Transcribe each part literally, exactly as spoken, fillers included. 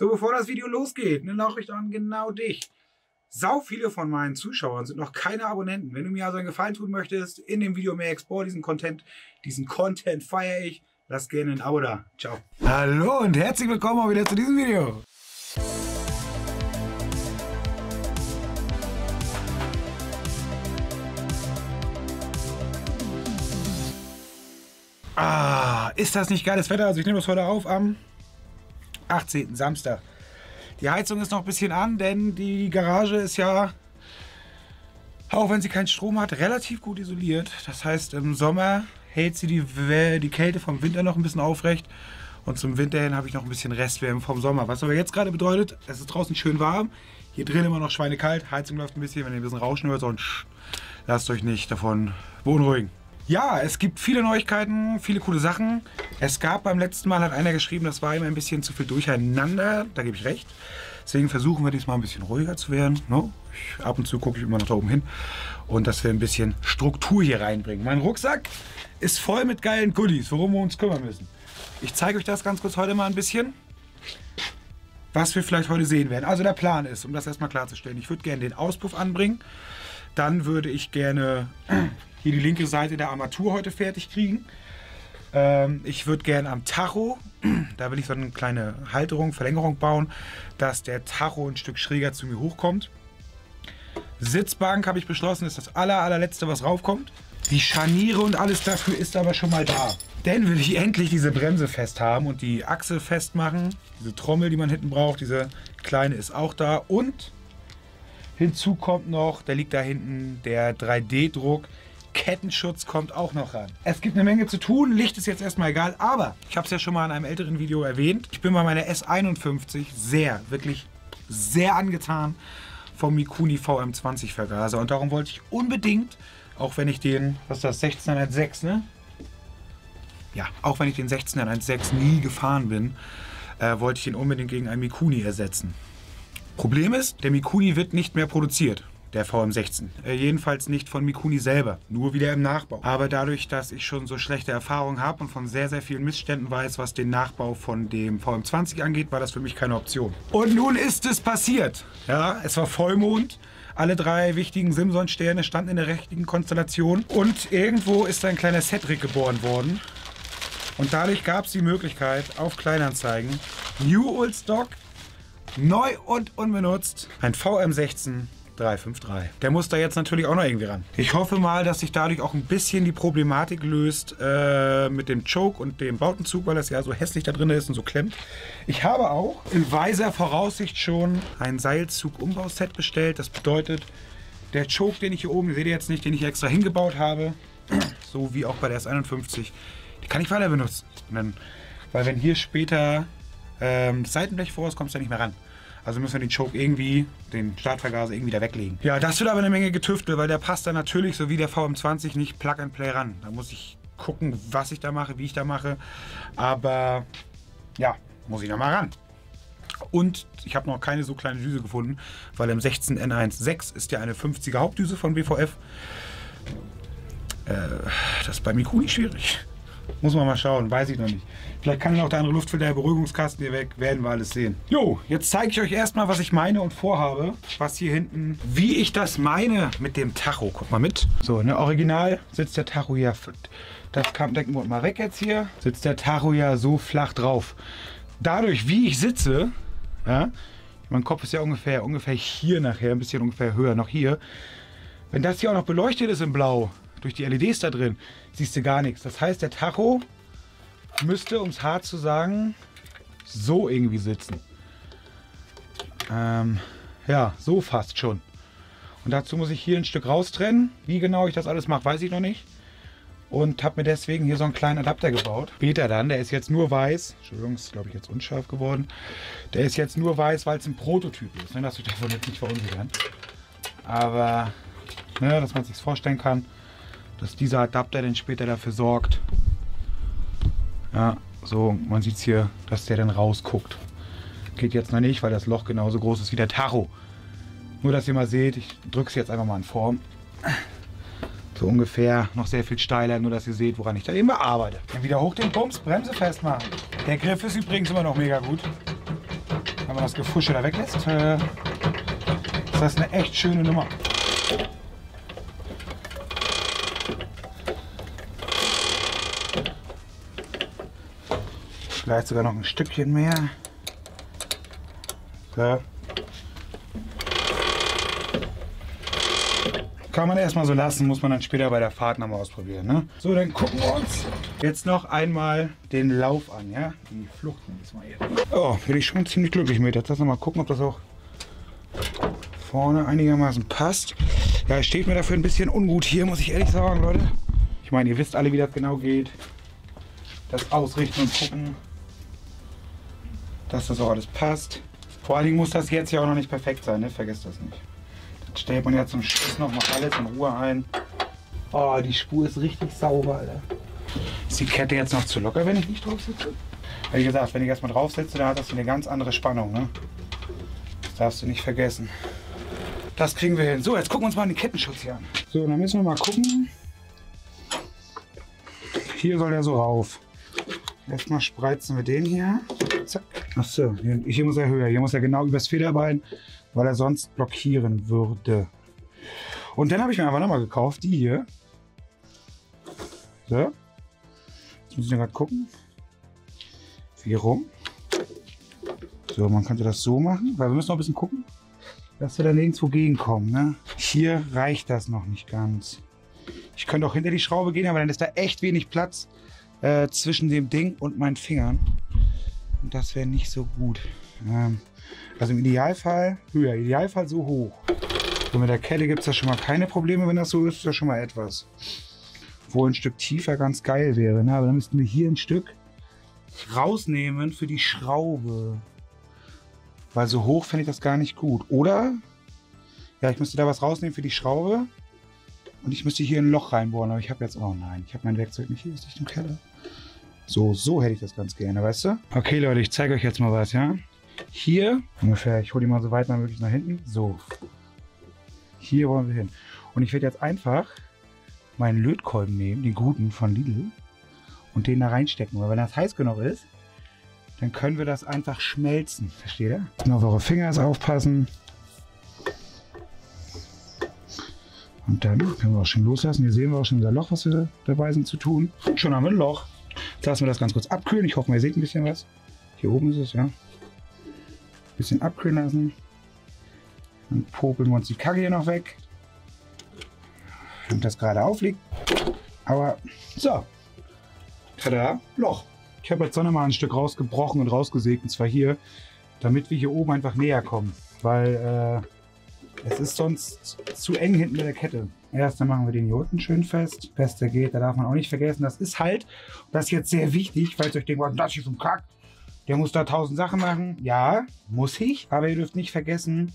So, bevor das Video losgeht, eine Nachricht an genau dich. Sau viele von meinen Zuschauern sind noch keine Abonnenten. Wenn du mir also einen Gefallen tun möchtest, in dem Video mehr Export, diesen Content, diesen Content feiere ich. Lass gerne ein Abo da. Ciao. Hallo und herzlich willkommen auch wieder zu diesem Video. Ah, ist das nicht geiles Wetter? Also ich nehme das heute auf am achtzehnten Samstag. Die Heizung ist noch ein bisschen an, denn die Garage ist ja, auch wenn sie keinen Strom hat, relativ gut isoliert. Das heißt, im Sommer hält sie die, die Kälte vom Winter noch ein bisschen aufrecht. Und zum Winter hin habe ich noch ein bisschen Restwärme vom Sommer. Was aber jetzt gerade bedeutet, es ist draußen schön warm. Hier drin immer noch schweinekalt. Heizung läuft ein bisschen, wenn ihr ein bisschen rauschen hört. Und sch, lasst euch nicht davon beunruhigen. Ja, es gibt viele Neuigkeiten, viele coole Sachen. Es gab beim letzten Mal, hat einer geschrieben, das war immer ein bisschen zu viel durcheinander. Da gebe ich recht. Deswegen versuchen wir diesmal ein bisschen ruhiger zu werden. No? Ich, ab und zu gucke ich immer noch da oben hin. Und dass wir ein bisschen Struktur hier reinbringen. Mein Rucksack ist voll mit geilen Goodies, worum wir uns kümmern müssen. Ich zeige euch das ganz kurz heute mal ein bisschen, was wir vielleicht heute sehen werden. Also der Plan ist, um das erstmal klarzustellen, ich würde gerne den Auspuff anbringen. Dann würde ich gerne hier die linke Seite der Armatur heute fertig kriegen. Ähm, ich würde gerne am Tacho, da will ich so eine kleine Halterung, Verlängerung bauen, dass der Tacho ein Stück schräger zu mir hochkommt. Sitzbank habe ich beschlossen, ist das aller, allerletzte, was raufkommt. Die Scharniere und alles dafür ist aber schon mal da. Denn will ich endlich diese Bremse fest haben und die Achse festmachen. Diese Trommel, die man hinten braucht, diese kleine ist auch da. Und hinzu kommt noch, der liegt da hinten, der drei D Druck. Kettenschutz kommt auch noch ran. Es gibt eine Menge zu tun, Licht ist jetzt erstmal egal, aber ich habe es ja schon mal in einem älteren Video erwähnt. Ich bin bei meiner S einundfünfzig sehr, wirklich sehr angetan vom Mikuni V M zwanzig Vergaser und darum wollte ich unbedingt, auch wenn ich den, was ist das, sechzehn eins sechs, ne? Ja, auch wenn ich den sechzehn eins sechs nie gefahren bin, äh, wollte ich ihn unbedingt gegen einen Mikuni ersetzen. Problem ist, der Mikuni wird nicht mehr produziert. Der V M sechzehn. Äh, jedenfalls nicht von Mikuni selber, nur wieder im Nachbau. Aber dadurch, dass ich schon so schlechte Erfahrungen habe und von sehr, sehr vielen Missständen weiß, was den Nachbau von dem V M zwanzig angeht, war das für mich keine Option. Und nun ist es passiert. Ja, es war Vollmond. Alle drei wichtigen Simson-Sterne standen in der richtigen Konstellation. Und irgendwo ist ein kleiner Cedric geboren worden. Und dadurch gab es die Möglichkeit, auf Kleinanzeigen, New Old Stock, neu und unbenutzt, ein V M sechzehn drei fünf drei. Der muss da jetzt natürlich auch noch irgendwie ran. Ich hoffe mal, dass sich dadurch auch ein bisschen die Problematik löst äh, mit dem Choke und dem Bautenzug, weil das ja so hässlich da drin ist und so klemmt. Ich habe auch in weiser Voraussicht schon ein Seilzug-Umbauset bestellt. Das bedeutet, der Choke, den ich hier oben, seht ihr jetzt nicht, den ich extra hingebaut habe, so wie auch bei der S einundfünfzig, die kann ich weiter benutzen. Dann, weil wenn hier später ähm, das Seitenblech vor ist, kommt es da nicht mehr ran. Also müssen wir den Choke irgendwie, den Startvergaser irgendwie da weglegen. Ja, das wird aber eine Menge getüftelt, weil der passt da natürlich, so wie der V M zwanzig, nicht Plug and Play ran. Da muss ich gucken, was ich da mache, wie ich da mache. Aber ja, muss ich da mal ran. Und ich habe noch keine so kleine Düse gefunden, weil im sechzehn N sechzehn ist ja eine fünfziger Hauptdüse von B V F. Äh, das ist bei Mikuni schwierig. Muss man mal schauen, weiß ich noch nicht. Vielleicht kann auch der andere Luftfilter, der Beruhigungskasten hier weg, werden wir alles sehen. Jo, jetzt zeige ich euch erstmal, was ich meine und vorhabe. Was hier hinten, wie ich das meine mit dem Tacho. Guck mal mit. So, ne, original sitzt der Tacho ja, das kam, denken wir mal weg jetzt hier, sitzt der Tacho ja so flach drauf. Dadurch, wie ich sitze, ja, mein Kopf ist ja ungefähr, ungefähr hier nachher, ein bisschen ungefähr höher noch hier. Wenn das hier auch noch beleuchtet ist in Blau, durch die L E Ds da drin, siehst du gar nichts. Das heißt, der Tacho müsste, um es hart zu sagen, so irgendwie sitzen. Ähm, ja, so fast schon. Und dazu muss ich hier ein Stück raustrennen. Wie genau ich das alles mache, weiß ich noch nicht. Und habe mir deswegen hier so einen kleinen Adapter gebaut. Später dann, der ist jetzt nur weiß. Entschuldigung, ist glaube ich jetzt unscharf geworden. Der ist jetzt nur weiß, weil es ein Prototyp ist. Ne? Lasst euch davon jetzt nicht verunsichern. Aber, ne, dass man es sich vorstellen kann, dass dieser Adapter dann später dafür sorgt, ja, so, man sieht es hier, dass der dann rausguckt. Geht jetzt noch nicht, weil das Loch genauso groß ist wie der Tacho. Nur, dass ihr mal seht, ich drücke es jetzt einfach mal in Form. So ungefähr, noch sehr viel steiler, nur dass ihr seht, woran ich da eben arbeite. Dann wieder hoch den Bums, Bremse festmachen. Der Griff ist übrigens immer noch mega gut. wenn man das Gefusche da weglässt, äh, ist das eine echt schöne Nummer. Vielleicht sogar noch ein Stückchen mehr. So. Kann man erstmal so lassen, muss man dann später bei der Fahrt nochmal ausprobieren. Ne? So, dann gucken wir uns jetzt noch einmal den Lauf an. Ja? Die Flucht nehmen wir mal hier. Oh, bin ich schon ziemlich glücklich mit. Jetzt lass mal gucken, ob das auch vorne einigermaßen passt. Ja, steht mir dafür ein bisschen ungut hier, muss ich ehrlich sagen, Leute. Ich meine, ihr wisst alle, wie das genau geht. Das ausrichten und gucken, dass das auch alles passt. Vor allen Dingen muss das jetzt ja auch noch nicht perfekt sein, ne? Vergesst das nicht. Dann stellt man ja zum Schluss nochmal alles in Ruhe ein. Oh, die Spur ist richtig sauber, Alter. Ist die Kette jetzt noch zu locker, wenn ich nicht drauf sitze? Wie gesagt, wenn ich erstmal drauf sitze, dann hat das eine ganz andere Spannung, ne? Das darfst du nicht vergessen. Das kriegen wir hin. So, jetzt gucken wir uns mal den Kettenschutz hier an. So, dann müssen wir mal gucken. Hier soll der so rauf. Erstmal spreizen wir den hier. Zack. Achso, hier, hier muss er höher. Hier muss er genau übers Federbein, weil er sonst blockieren würde. Und dann habe ich mir einfach nochmal gekauft, die hier. So. Jetzt muss ich gerade gucken. Wie rum. So, man könnte das so machen, weil wir müssen noch ein bisschen gucken, dass wir da nirgendwo gegenkommen. Ne? Hier reicht das noch nicht ganz. Ich könnte auch hinter die Schraube gehen, aber dann ist da echt wenig Platz Äh, zwischen dem Ding und meinen Fingern. Und das wäre nicht so gut. Ähm, also im Idealfall höher, Idealfall so hoch. So, mit der Kette gibt es da schon mal keine Probleme, wenn das so ist, ist das schon mal etwas. Obwohl ein Stück tiefer ganz geil wäre, ne? Aber dann müssten wir hier ein Stück rausnehmen für die Schraube. Weil so hoch fände ich das gar nicht gut. Oder? Ja, ich müsste da was rausnehmen für die Schraube. Und ich müsste hier ein Loch reinbohren, aber ich habe jetzt, oh nein, ich habe mein Werkzeug nicht hier, ist nicht im Keller. So, so hätte ich das ganz gerne, weißt du? Okay, Leute, ich zeige euch jetzt mal was, ja? Hier, ungefähr, ich hole die mal so weit möglich nach hinten, so. Hier wollen wir hin. Und ich werde jetzt einfach meinen Lötkolben nehmen, den guten von Lidl, und den da reinstecken, weil wenn das heiß genug ist, dann können wir das einfach schmelzen, versteht ihr? Und auf eure Finger aufpassen. Und dann können wir auch schon loslassen. Hier sehen wir auch schon unser Loch, was wir dabei sind zu tun. Und schon haben wir ein Loch. Jetzt lassen wir das ganz kurz abkühlen. Ich hoffe, ihr seht ein bisschen was. Hier oben ist es, ja. Ein bisschen abkühlen lassen. Dann popeln wir uns die Kacke hier noch weg. Und das gerade aufliegt. Aber so. Tada, Loch. Ich habe jetzt noch mal ein Stück rausgebrochen und rausgesägt. Und zwar hier, damit wir hier oben einfach näher kommen. Weil, äh, es ist sonst zu eng hinten mit der Kette. Erst dann machen wir den Joten schön fest. Beste geht, da darf man auch nicht vergessen. Das ist halt, das ist jetzt sehr wichtig, falls ihr euch denkt, das ist ein Kack, der muss da tausend Sachen machen. Ja, muss ich. Aber ihr dürft nicht vergessen,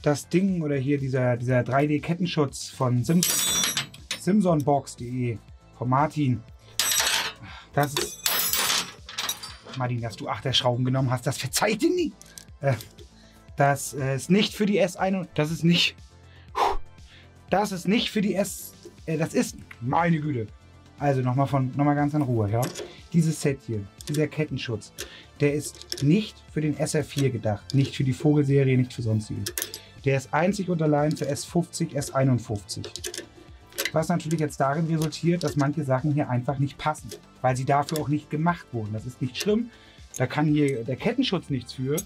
das Ding oder hier dieser, dieser drei D-Kettenschutz von simson box punkt de von Martin. Das ist... Martin, dass du achter Schrauben genommen hast, das verzeiht ihr nie. Äh, Das ist nicht für die S einundvierzig, das ist nicht, das ist nicht für die S, das ist, meine Güte. Also nochmal von, nochmal ganz in Ruhe, ja. Dieses Set hier, dieser Kettenschutz, der ist nicht für den S R vier gedacht, nicht für die Vogelserie, nicht für sonstige. Der ist einzig und allein für S fünfzig, S einundfünfzig. Was natürlich jetzt darin resultiert, dass manche Sachen hier einfach nicht passen, weil sie dafür auch nicht gemacht wurden. Das ist nicht schlimm, da kann hier der Kettenschutz nichts für.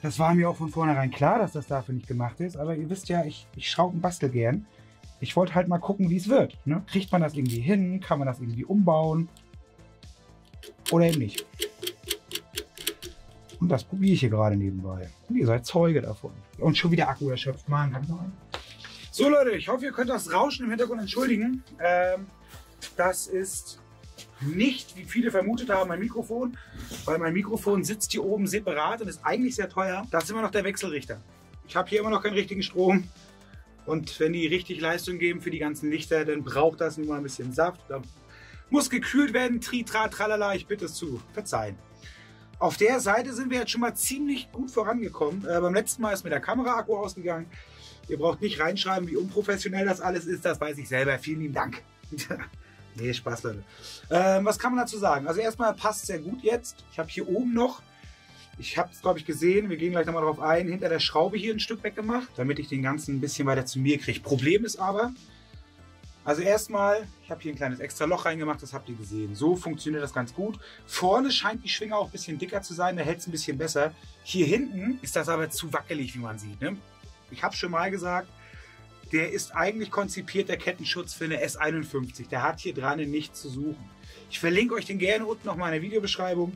Das war mir auch von vornherein klar, dass das dafür nicht gemacht ist. Aber ihr wisst ja, ich, ich schraube und bastel gern. Ich wollte halt mal gucken, wie es wird. Ne? Kriegt man das irgendwie hin? Kann man das irgendwie umbauen? Oder eben nicht. Und das probiere ich hier gerade nebenbei. Und ihr seid Zeuge davon. Und schon wieder Akku erschöpft. Mann, kann ich noch einen? So Leute, ich hoffe, ihr könnt das Rauschen im Hintergrund entschuldigen. Ähm, das ist... nicht, wie viele vermutet haben, mein Mikrofon, weil mein Mikrofon sitzt hier oben separat und ist eigentlich sehr teuer. Das ist immer noch der Wechselrichter. Ich habe hier immer noch keinen richtigen Strom und wenn die richtig Leistung geben für die ganzen Lichter, dann braucht das nun mal ein bisschen Saft. Da muss gekühlt werden, tri, tra, tralala, ich bitte es zu verzeihen. Auf der Seite sind wir jetzt schon mal ziemlich gut vorangekommen. Äh, beim letzten Mal ist mir der Kamera-Akku ausgegangen. Ihr braucht nicht reinschreiben, wie unprofessionell das alles ist, das weiß ich selber. Vielen lieben Dank. Nee, Spaß, Leute. Ähm, was kann man dazu sagen? Also erstmal passt sehr gut jetzt. Ich habe hier oben noch Ich habe es, glaube ich, gesehen. Wir gehen gleich nochmal drauf ein. Hinter der Schraube hier ein Stück weggemacht, damit ich den ganzen ein bisschen weiter zu mir kriege. Problem ist aber, also erstmal, ich habe hier ein kleines extra Loch reingemacht, das habt ihr gesehen. So funktioniert das ganz gut. Vorne scheint die Schwinge auch ein bisschen dicker zu sein, da hält es ein bisschen besser. Hier hinten ist das aber zu wackelig, wie man sieht. Ne? Ich habe schon mal gesagt, der ist eigentlich konzipiert, der Kettenschutz für eine S einundfünfzig. Der hat hier dran nichts zu suchen. Ich verlinke euch den gerne unten nochmal in der Videobeschreibung.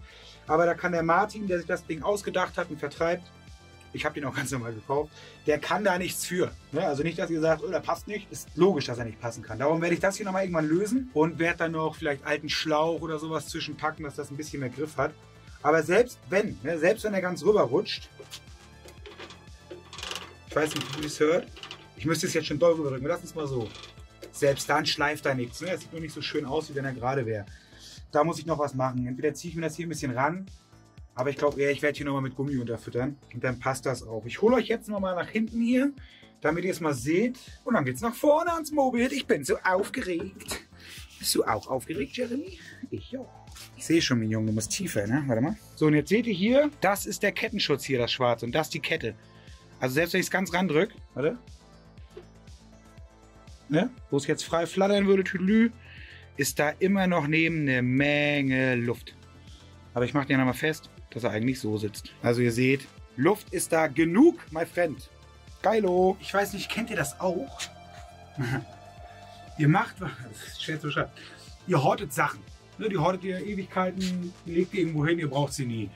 Aber da kann der Martin, der sich das Ding ausgedacht hat und vertreibt, ich habe den auch ganz normal gekauft, der kann da nichts für. Also nicht, dass ihr sagt, oh, der passt nicht. Ist logisch, dass er nicht passen kann. Darum werde ich das hier nochmal irgendwann lösen und werde dann noch vielleicht alten Schlauch oder sowas zwischenpacken, dass das ein bisschen mehr Griff hat. Aber selbst wenn, selbst wenn er ganz rüber rutscht, ich weiß nicht, wie ihr es hört, ich müsste es jetzt schon doll rüberdrücken, wir lassen es mal so. Selbst dann schleift da nichts. Es sieht nur nicht so schön aus, wie wenn er gerade wäre. Da muss ich noch was machen. Entweder ziehe ich mir das hier ein bisschen ran, aber ich glaube eher, ich werde hier nochmal mit Gummi unterfüttern und dann passt das auch. Ich hole euch jetzt nochmal nach hinten hier, damit ihr es mal seht. Und dann geht's nach vorne ans Mobil. Ich bin so aufgeregt. Bist du auch aufgeregt, Jeremy? Ich auch. Ich sehe schon, mein Junge, du musst tiefer, ne? Warte mal. So, und jetzt seht ihr hier, das ist der Kettenschutz hier, das Schwarze. Und das ist die Kette. Also selbst wenn ich es ganz ran drücke, warte, ne? Wo es jetzt frei flattern würde, tüdelü, ist da immer noch neben eine Menge Luft. Aber ich mache den einmal fest, dass er eigentlich so sitzt. Also ihr seht, Luft ist da genug, my friend. Geilo. Ich weiß nicht, kennt ihr das auch? Ihr macht was, schwer zu beschreiben. Ihr hortet Sachen. Ne, die hortet ihr Ewigkeiten, legt ihr irgendwo hin, ihr braucht sie nie.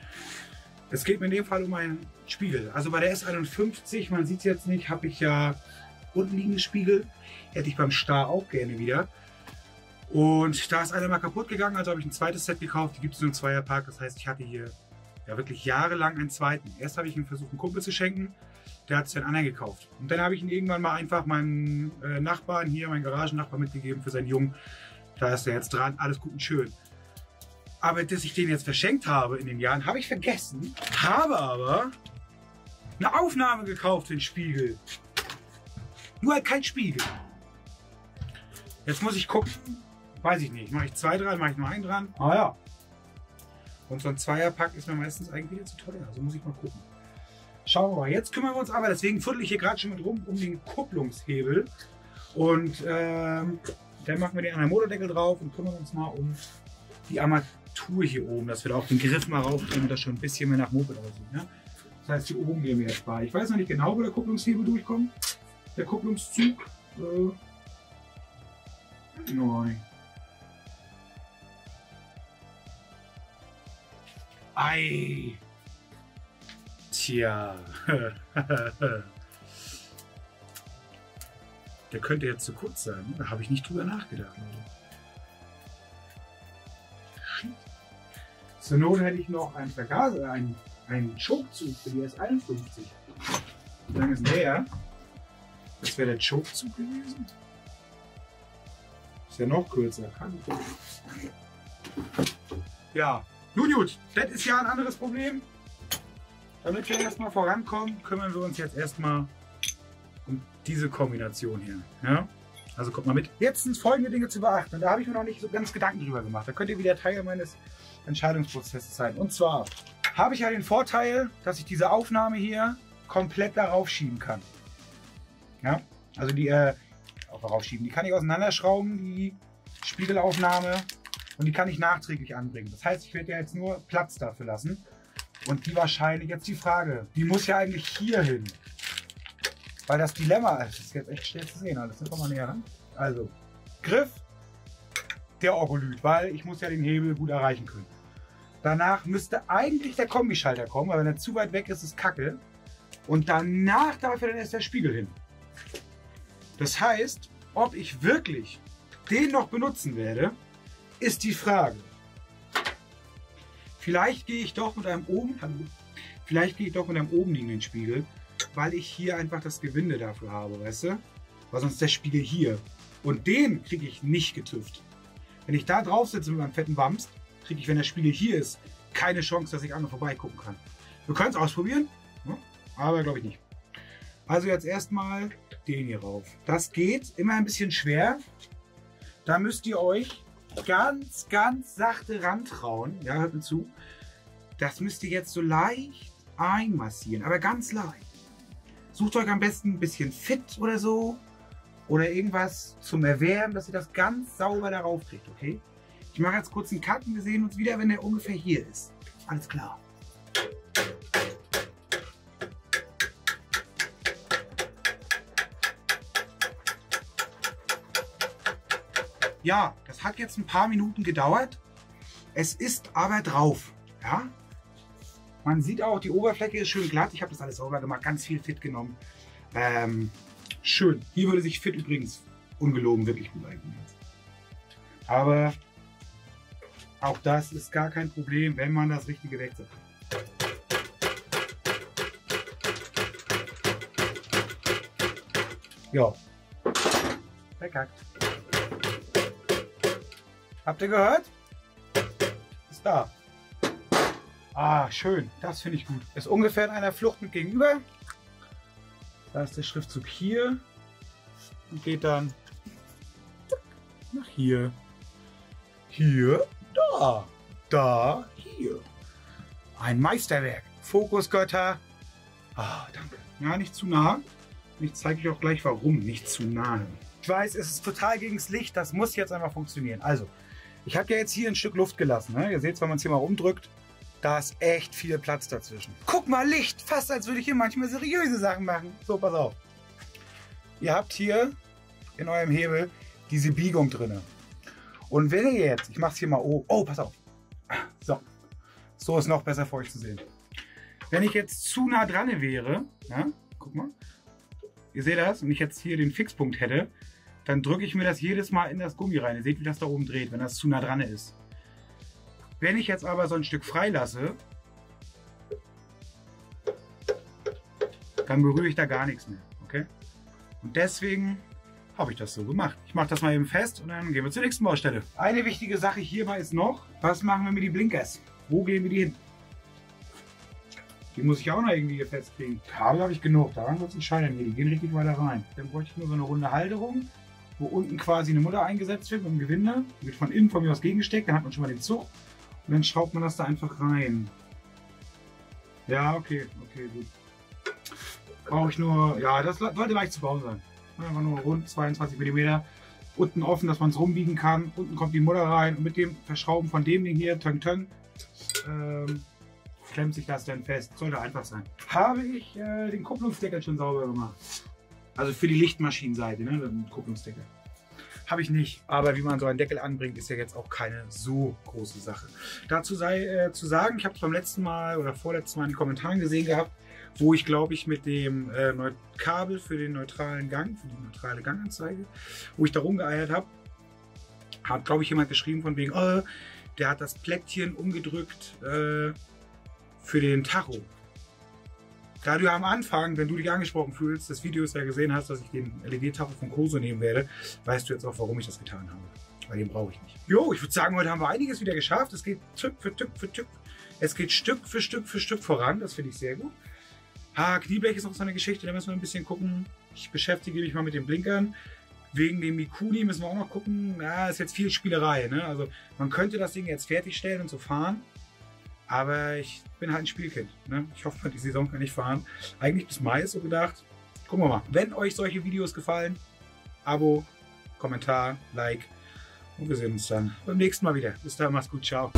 Es geht mir in dem Fall um einen Spiegel. Also bei der S einundfünfzig, man sieht es jetzt nicht, habe ich ja unten liegenden Spiegel. Hätte ich beim Star auch gerne wieder. Und da ist einer mal kaputt gegangen, also habe ich ein zweites Set gekauft. Die gibt es nur im Zweierpack. Das heißt, ich hatte hier ja wirklich jahrelang einen zweiten. Erst habe ich ihn versucht, einen Kumpel zu schenken. Der hat es dann anderen gekauft. Und dann habe ich ihn irgendwann mal einfach meinem äh, Nachbarn hier, meinen Garagennachbarn mitgegeben für seinen Jungen. Da ist er jetzt dran. Alles gut und schön. Aber dass ich den jetzt verschenkt habe in den Jahren, habe ich vergessen. Habe aber eine Aufnahme gekauft für den Spiegel. Nur halt kein Spiegel. Jetzt muss ich gucken. Weiß ich nicht. Mache ich zwei dran, mache ich nur einen dran. Ah ja. Und so ein Zweierpack ist mir meistens eigentlich zu teuer. Also muss ich mal gucken. Schauen wir mal. Jetzt kümmern wir uns aber, deswegen fuddel ich hier gerade schon mit rum, um den Kupplungshebel. Und ähm, dann machen wir den an der Motordeckel drauf und kümmern uns mal um die Armatur hier oben, dass wir da auch den Griff mal raufdrehen und das schon ein bisschen mehr nach Moped aussieht. Ne? Das heißt, hier oben gehen wir jetzt bei. Ich weiß noch nicht genau, wo der Kupplungshebel durchkommt. Der Kupplungszug. Äh, nein. Ei. Tja. Der könnte jetzt zu kurz sein. Da habe ich nicht drüber nachgedacht. Shit. Zur Not hätte ich noch einen Vergaser, einen, einen Chokezug für die S einundfünfzig. Wie lange ist der? Das wäre der Chokezug gewesen. Ist ja noch kürzer. Ja. Nun gut, das ist ja ein anderes Problem. Damit wir erstmal vorankommen, kümmern wir uns jetzt erstmal um diese Kombination hier. Ja? Also kommt mal mit. Jetzt sind folgende Dinge zu beachten. Und da habe ich mir noch nicht so ganz Gedanken drüber gemacht. Da könnt ihr wieder Teil meines Entscheidungsprozesses sein. Und zwar habe ich ja den Vorteil, dass ich diese Aufnahme hier komplett darauf schieben kann. Ja? Also die äh, auch darauf schieben. Die kann ich auseinanderschrauben, die Spiegelaufnahme. Und die kann ich nachträglich anbringen. Das heißt, ich werde ja jetzt nur Platz dafür lassen. Und die wahrscheinlich, jetzt die Frage, die muss ja eigentlich hier hin. Weil das Dilemma ist, das ist jetzt echt schwer zu sehen alles. Komm mal näher ran. Also, Griff, der Orgolyt, weil ich muss ja den Hebel gut erreichen können. Danach müsste eigentlich der Kombischalter kommen, weil wenn er zu weit weg ist, ist kacke. Und danach darf er dann erst der Spiegel hin. Das heißt, ob ich wirklich den noch benutzen werde, ist die Frage. Vielleicht gehe ich doch mit einem oben, vielleicht gehe ich doch mit einem oben liegenden Spiegel, weil ich hier einfach das Gewinde dafür habe, weißt du? Weil sonst der Spiegel hier. Und den kriege ich nicht getüft. Wenn ich da drauf sitze mit meinem fetten Wamst, kriege ich, wenn der Spiegel hier ist, keine Chance, dass ich einmal vorbeigucken kann. Wir können es ausprobieren, aber glaube ich nicht. Also jetzt erstmal den hier rauf. Das geht immer ein bisschen schwer. Da müsst ihr euch ganz, ganz sachte rantrauen, ja, hört mir zu, Das müsst ihr jetzt so leicht einmassieren, aber ganz leicht. Sucht euch am besten ein bisschen Fit oder so. Oder irgendwas zum Erwärmen, dass ihr das ganz sauber darauf kriegt, okay? Ich mache jetzt kurz einen Cut und wir sehen uns wieder, wenn er ungefähr hier ist. Alles klar. Ja, das hat jetzt ein paar Minuten gedauert. Es ist aber drauf, ja? Man sieht auch, die Oberfläche ist schön glatt. Ich habe das alles sauber gemacht, ganz viel Fit genommen. Ähm... Schön. Hier würde sich Fit übrigens ungelogen wirklich gut eignen. Aber auch das ist gar kein Problem, wenn man das richtige Werkzeug hat. Ja. Verkackt. Habt ihr gehört? Ist da. Ah, schön. Das finde ich gut. Ist ungefähr in einer Flucht mit gegenüber. Da ist der Schriftzug hier und geht dann nach hier, hier, da, da, hier. Ein Meisterwerk. Fokusgötter. Ah, danke. Ja, nicht zu nah. Ich zeige euch auch gleich, warum nicht zu nah. Ich weiß, es ist total gegen das Licht. Das muss jetzt einfach funktionieren. Also, ich habe ja jetzt hier ein Stück Luft gelassen. Ne? Ihr seht, wenn man es hier mal rumdrückt, da ist echt viel Platz dazwischen. Guck mal, Licht! Fast als würde ich hier manchmal seriöse Sachen machen. So, pass auf. Ihr habt hier in eurem Hebel diese Biegung drin. Und wenn ihr jetzt, ich mach's hier mal oben. Oh, pass auf. So. So ist noch besser für euch zu sehen. Wenn ich jetzt zu nah dran wäre, ja, guck mal. Ihr seht das, und ich jetzt hier den Fixpunkt hätte, dann drücke ich mir das jedes Mal in das Gummi rein. Ihr seht, wie das da oben dreht, wenn das zu nah dran ist. Wenn ich jetzt aber so ein Stück freilasse, dann berühre ich da gar nichts mehr. Okay? Und deswegen habe ich das so gemacht. Ich mache das mal eben fest und dann gehen wir zur nächsten Baustelle. Eine wichtige Sache hierbei ist noch, was machen wir mit den Blinkers? Wo gehen wir die hin? Die muss ich auch noch irgendwie hier festkriegen. Kabel habe ich genug, daran wird es entscheiden. Nee, die gehen richtig weiter rein. Dann bräuchte ich nur so eine runde Halterung, wo unten quasi eine Mutter eingesetzt wird mit dem Gewinde. Die wird von innen von mir aus gegengesteckt, dann hat man schon mal den Zug. Und dann schraubt man das da einfach rein. Ja, okay, okay, gut. Brauche ich nur, ja, das sollte leicht zu bauen sein. Einfach nur rund zweiundzwanzig Millimeter. Unten offen, dass man es rumbiegen kann. Unten kommt die Mutter rein. Und mit dem Verschrauben von dem Ding hier, Töng Töng, ähm, klemmt sich das dann fest. Sollte einfach sein. Habe ich äh, den Kupplungsdeckel schon sauber gemacht? Also für die Lichtmaschinenseite, ne, den Kupplungsdeckel. Habe ich nicht. Aber wie man so einen Deckel anbringt, ist ja jetzt auch keine so große Sache. Dazu sei äh, zu sagen, ich habe es beim letzten Mal oder vorletzten Mal in den Kommentaren gesehen gehabt, wo ich glaube ich mit dem äh, Kabel für den neutralen Gang, für die neutrale Ganganzeige, wo ich da rumgeeiert habe, hat glaube ich jemand geschrieben von wegen, oh, der hat das Plättchen umgedrückt äh, für den Tacho. Da du am Anfang, wenn du dich angesprochen fühlst, das Video ja gesehen hast, dass ich den L E D-Tacho von Koso nehmen werde, weißt du jetzt auch, warum ich das getan habe. Weil den brauche ich nicht. Jo, ich würde sagen, heute haben wir einiges wieder geschafft. Es geht Stück für Stück für Stück. Es geht Stück für Stück für Stück voran. Das finde ich sehr gut. Ah, Knieblech ist noch so eine Geschichte. Da müssen wir ein bisschen gucken. Ich beschäftige mich mal mit den Blinkern. Wegen dem Mikuni müssen wir auch noch gucken. Ja, ist jetzt viel Spielerei. Ne? Also man könnte das Ding jetzt fertigstellen und so fahren. Aber ich bin halt ein Spielkind. Ne? Ich hoffe, die Saison kann ich fahren. Eigentlich bis Mai ist so gedacht. Gucken wir mal. Wenn euch solche Videos gefallen, Abo, Kommentar, Like. Und wir sehen uns dann beim nächsten Mal wieder. Bis dahin, macht's gut. Ciao.